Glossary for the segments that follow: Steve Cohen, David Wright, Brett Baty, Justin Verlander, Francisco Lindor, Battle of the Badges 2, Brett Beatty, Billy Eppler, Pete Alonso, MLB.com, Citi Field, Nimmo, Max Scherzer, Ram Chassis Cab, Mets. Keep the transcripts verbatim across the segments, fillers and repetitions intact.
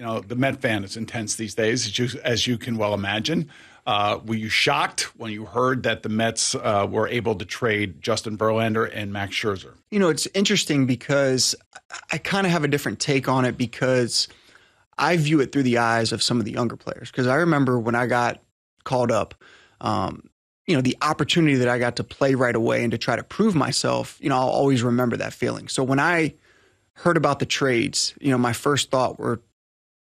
you know, the Met fan is intense these days, as you, as you can well imagine. Uh, were you shocked when you heard that the Mets uh, were able to trade Justin Verlander and Max Scherzer? You know, it's interesting because I kind of have a different take on it because I view it through the eyes of some of the younger players. Because I remember when I got called up, um, you know, the opportunity that I got to play right away and to try to prove myself, you know, I'll always remember that feeling. So when I heard about the trades, you know, my first thought were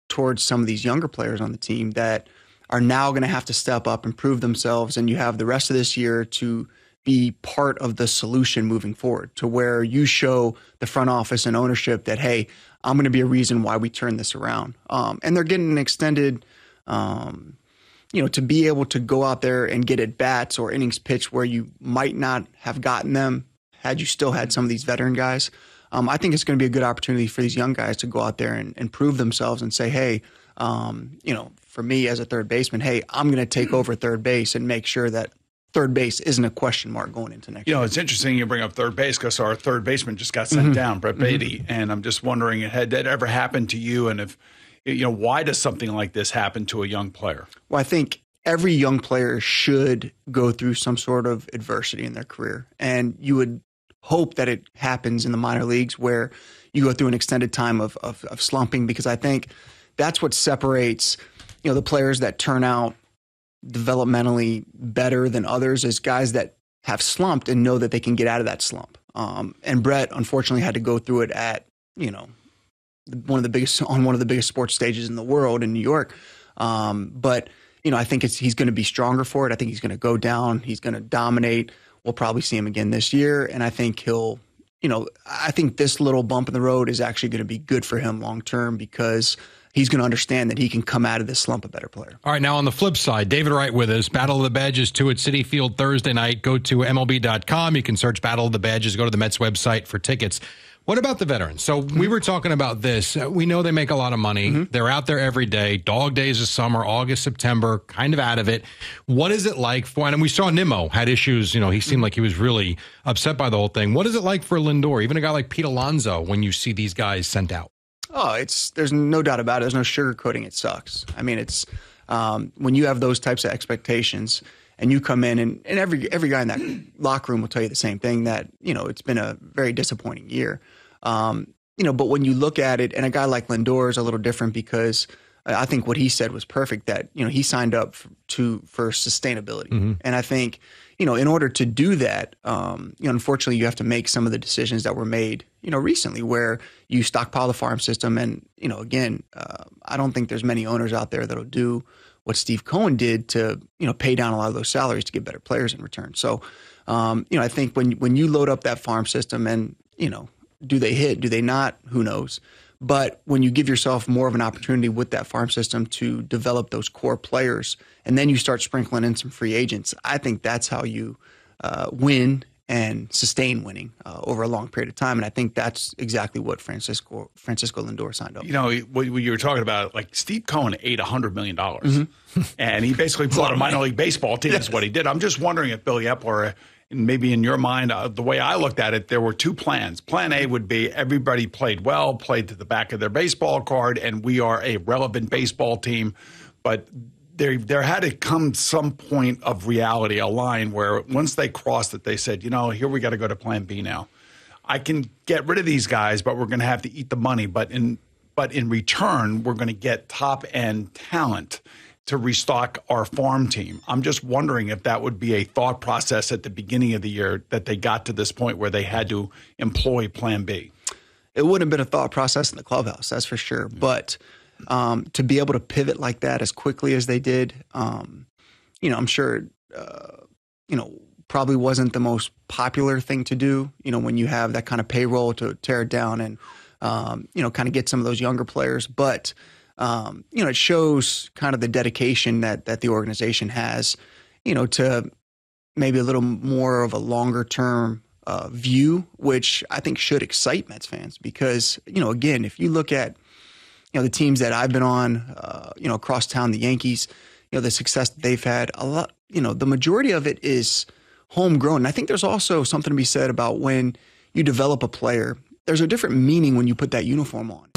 towards some of these younger players on the team that are now going to have to step up and prove themselves. And you have the rest of this year to be part of the solution moving forward, to where you show the front office and ownership that, hey, I'm going to be a reason why we turn this around. Um, and they're getting an extended, um, you know, to be able to go out there and get at bats or innings pitched where you might not have gotten them had you still had some of these veteran guys. Um, I think it's going to be a good opportunity for these young guys to go out there and, and prove themselves and say, hey, um, you know, for me as a third baseman, hey, I'm going to take over third base and make sure that third base isn't a question mark going into next year. You know, it's interesting you bring up third base because our third baseman just got sent mm-hmm. down, Brett Beatty. Mm-hmm. And I'm just wondering, had that ever happened to you? And if, you know, why does something like this happen to a young player? Well, I think every young player should go through some sort of adversity in their career. And you would hope that it happens in the minor leagues where you go through an extended time of, of, of slumping, because I think that's what separates – you know, the players that turn out developmentally better than others is guys that have slumped and know that they can get out of that slump. Um, and Brett, unfortunately, had to go through it at, you know, one of the biggest on one of the biggest sports stages in the world in New York. Um, but, you know, I think it's, he's going to be stronger for it. I think he's going to go down. He's going to dominate. We'll probably see him again this year. And I think he'll, you know, I think this little bump in the road is actually going to be good for him long term, because he's going to understand that he can come out of this slump a better player. All right, now on the flip side, David Wright with us. Battle of the Badges two at Citi Field Thursday night. Go to M L B dot com. You can search Battle of the Badges. Go to the Mets website for tickets. What about the veterans? So mm-hmm. we were talking about this. We know they make a lot of money. Mm-hmm. They're out there every day. Dog days of summer, August, September, kind of out of it. What is it like for, and we saw Nimmo had issues. You know, he seemed like he was really upset by the whole thing. What is it like for Lindor, even a guy like Pete Alonso, when you see these guys sent out? Oh, it's there's no doubt about it. There's no sugarcoating. It sucks. I mean, it's um, when you have those types of expectations and you come in and, and every every guy in that locker room will tell you the same thing, that, you know, it's been a very disappointing year. Um, you know, but when you look at it, and a guy like Lindor is a little different, because I think what he said was perfect, that, you know, he signed up for, to for sustainability. Mm-hmm. And I think, you know, in order to do that, um, you know, unfortunately, you have to make some of the decisions that were made, you know, recently, where you stockpile the farm system. And, you know, again, uh, I don't think there's many owners out there that'll do what Steve Cohen did to, you know, pay down a lot of those salaries to get better players in return. So, um, you know, I think when when you load up that farm system and, you know, do they hit? Do they not? Who knows? But when you give yourself more of an opportunity with that farm system to develop those core players, and then you start sprinkling in some free agents, I think that's how you uh, win and sustain winning uh, over a long period of time. And I think that's exactly what Francisco Francisco Lindor signed up. You know, what you were talking about, like Steve Cohen ate one hundred million dollars. Mm-hmm. And he basically bought a minor league baseball team. That's what he did. I'm just wondering if Billy Eppler, and maybe in your mind, uh, the way I looked at it, there were two plans. Plan A would be everybody played well, played to the back of their baseball card, and we are a relevant baseball team. But there, there had to come some point of reality, a line where once they crossed it, they said, you know, here we got to go to Plan B now. I can get rid of these guys, but we're going to have to eat the money. But in, but in return, we're going to get top-end talent to restock our farm team. I'm just wondering if that would be a thought process at the beginning of the year, that they got to this point where they had to employ Plan B. It wouldn't have been a thought process in the clubhouse, that's for sure. Yeah. But um, to be able to pivot like that as quickly as they did, um, you know, I'm sure, uh, you know, probably wasn't the most popular thing to do, you know, when you have that kind of payroll to tear it down and, um, you know, kind of get some of those younger players. But Um, you know, it shows kind of the dedication that that the organization has, you know, to maybe a little more of a longer term uh, view, which I think should excite Mets fans. Because, you know, again, if you look at, you know, the teams that I've been on, uh, you know, across town, the Yankees, you know, the success that they've had, a lot, you know, the majority of it is homegrown. And I think there's also something to be said about when you develop a player, there's a different meaning when you put that uniform on.